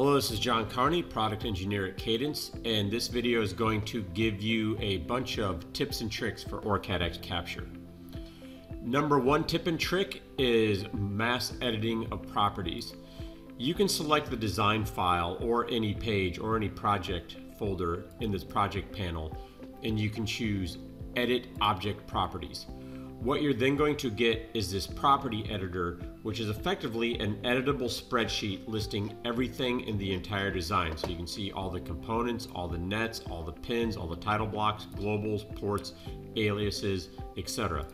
Hello, this is John Carney, product engineer at Cadence, and this video is going to give you a bunch of tips and tricks for OrCAD X Capture. Number one tip and trick is mass editing of properties. You can select the design file or any page or any project folder in this project panel, and you can choose Edit Object Properties. What you're then going to get is this property editor, which is effectively an editable spreadsheet listing everything in the entire design. So you can see all the components, all the nets, all the pins, all the title blocks, globals, ports, aliases, etc.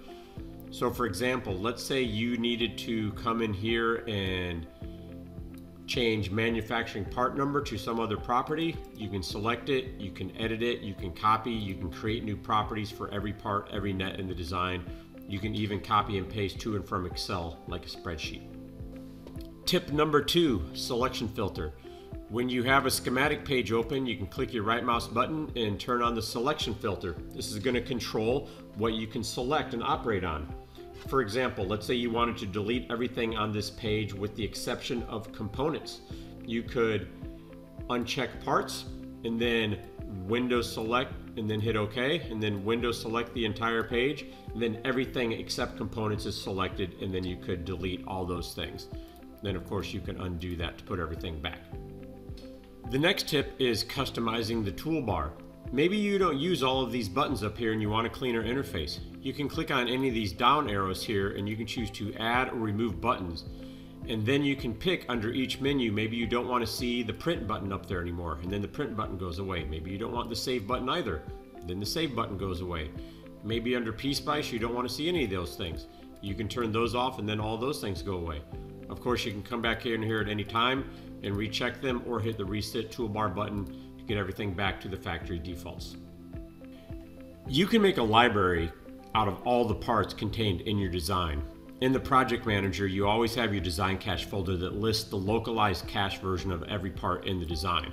So for example, let's say you needed to come in here and change manufacturing part number to some other property. You can select it, you can edit it, you can copy, you can create new properties for every part, every net in the design. You can even copy and paste to and from Excel like a spreadsheet. Tip number two, selection filter. When you have a schematic page open, you can click your right mouse button and turn on the selection filter. This is going to control what you can select and operate on. For example, let's say you wanted to delete everything on this page with the exception of components. You could uncheck parts and then window select and then hit OK, and then window select the entire page, and then everything except components is selected, and then you could delete all those things. Then of course you can undo that to put everything back. The next tip is customizing the toolbar. Maybe you don't use all of these buttons up here and you want a cleaner interface. You can click on any of these down arrows here and you can choose to add or remove buttons. And then you can pick under each menu. Maybe you don't want to see the print button up there anymore, and then the print button goes away. Maybe you don't want the save button either, then the save button goes away. Maybe under PSpice you don't want to see any of those things. You can turn those off and then all those things go away. Of course you can come back in here at any time and recheck them or hit the reset toolbar button. Get everything back to the factory defaults. You can make a library out of all the parts contained in your design. In the project manager, you always have your design cache folder that lists the localized cache version of every part in the design.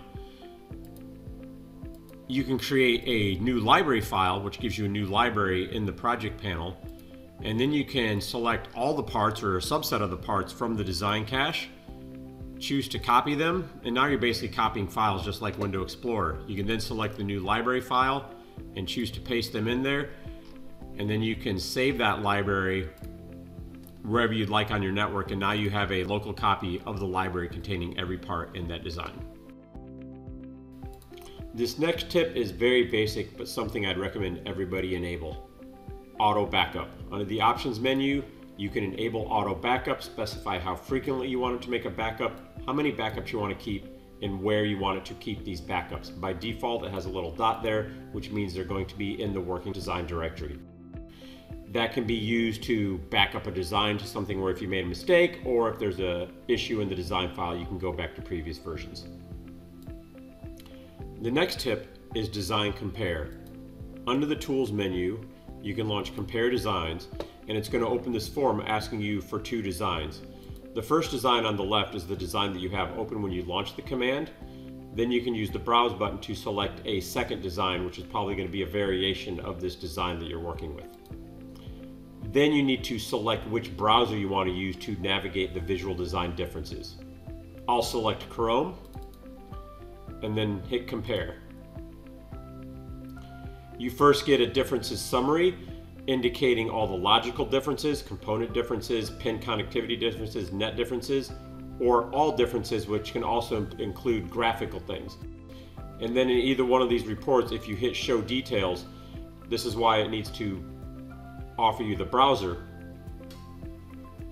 You can create a new library file, which gives you a new library in the project panel, and then you can select all the parts or a subset of the parts from the design cache, choose to copy them, and now you're basically copying files just like Window Explorer. You can then select the new library file and choose to paste them in there, and then you can save that library wherever you'd like on your network, and now you have a local copy of the library containing every part in that design. This next tip is very basic, but something I'd recommend everybody enable: auto backup. Under the options menu, you can enable auto backup, specify how frequently you want it to make a backup, how many backups you want to keep, and where you want it to keep these backups. By default, it has a little dot there, which means they're going to be in the working design directory. That can be used to back up a design to something where if you made a mistake or if there's an issue in the design file, you can go back to previous versions. The next tip is design compare. Under the tools menu, you can launch compare designs, and it's going to open this form asking you for two designs. The first design on the left is the design that you have open when you launch the command. Then you can use the browse button to select a second design, which is probably going to be a variation of this design that you're working with. Then you need to select which browser you want to use to navigate the visual design differences. I'll select Chrome and then hit compare. You first get a differences summary indicating all the logical differences, component differences, pin connectivity differences, net differences, or all differences, which can also include graphical things. And then in either one of these reports, if you hit show details, this is why it needs to offer you the browser.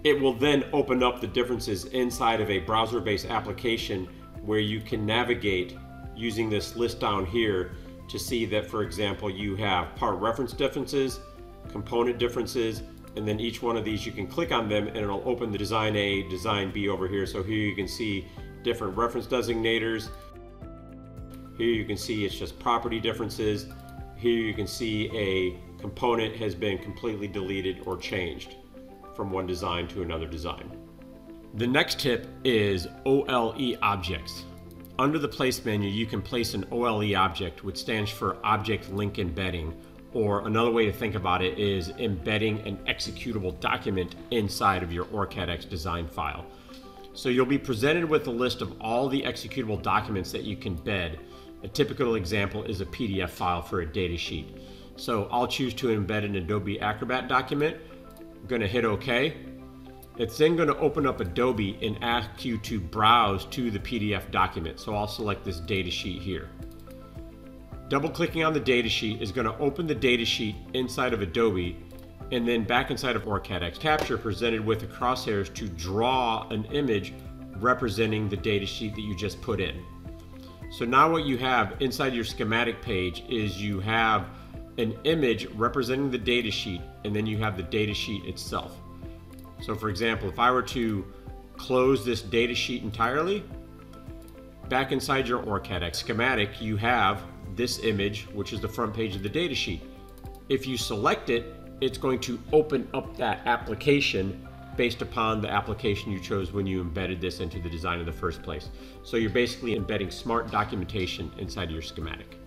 It will then open up the differences inside of a browser-based application where you can navigate using this list down here to see that, for example, you have part reference differences, component differences, and then each one of these you can click on them and it'll open the design A, design B over here. So here you can see different reference designators. Here you can see it's just property differences. Here you can see a component has been completely deleted or changed from one design to another design. The next tip is OLE objects. Under the place menu, you can place an OLE object, which stands for Object Link Embedding. Or another way to think about it is embedding an executable document inside of your OrCAD X design file. So you'll be presented with a list of all the executable documents that you can embed. A typical example is a PDF file for a data sheet. So I'll choose to embed an Adobe Acrobat document. I'm going to hit OK. It's then going to open up Adobe and ask you to browse to the PDF document. So I'll select this data sheet here. Double clicking on the data sheet is going to open the data sheet inside of Adobe, and then back inside of OrCAD X Capture, presented with the crosshairs to draw an image representing the data sheet that you just put in. So now what you have inside your schematic page is you have an image representing the data sheet, and then you have the data sheet itself. So for example, if I were to close this data sheet entirely, back inside your OrCAD X schematic, you have this image, which is the front page of the data sheet. If you select it, it's going to open up that application based upon the application you chose when you embedded this into the design in the first place. So you're basically embedding smart documentation inside your schematic.